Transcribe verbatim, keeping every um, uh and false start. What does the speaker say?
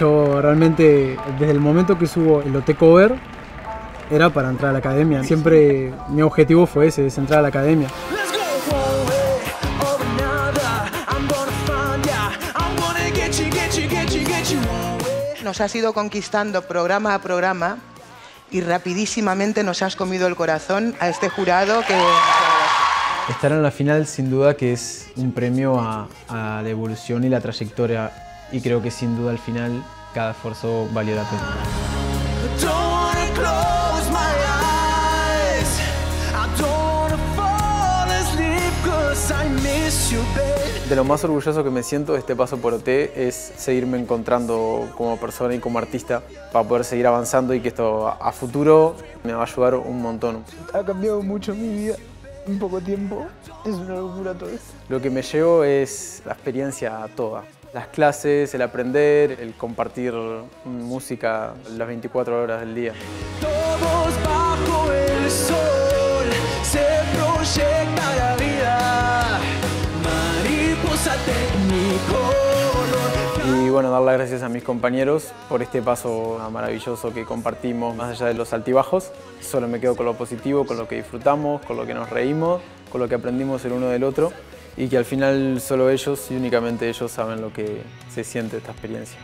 Yo realmente, desde el momento que subo el O T Cover, era para entrar a la academia. Siempre mi objetivo fue ese, es entrar a la academia. Nos has ido conquistando programa a programa y rapidísimamente nos has comido el corazón a este jurado que... Estar en la final sin duda que es un premio a, a la evolución y la trayectoria. Y creo que sin duda al final cada esfuerzo valió la pena. De lo más orgulloso que me siento de este paso por O T es seguirme encontrando como persona y como artista para poder seguir avanzando y que esto a futuro me va a ayudar un montón. Ha cambiado mucho mi vida en poco tiempo, es una locura todo esto. Lo que me llevo es la experiencia toda. Las clases, el aprender, el compartir música las veinticuatro horas del día. Todos bajo el sol se proyecta la vida, mariposa tecnicolor. Y bueno, dar las gracias a mis compañeros por este paso maravilloso que compartimos más allá de los altibajos. Solo me quedo con lo positivo, con lo que disfrutamos, con lo que nos reímos, con lo que aprendimos el uno del otro. Y que al final solo ellos y únicamente ellos saben lo que se siente esta experiencia.